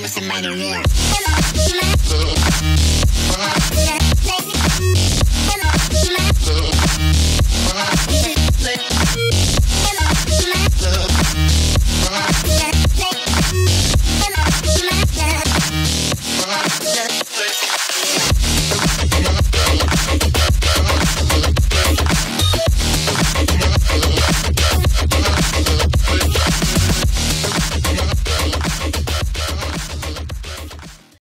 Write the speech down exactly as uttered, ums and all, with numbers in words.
with somebody real.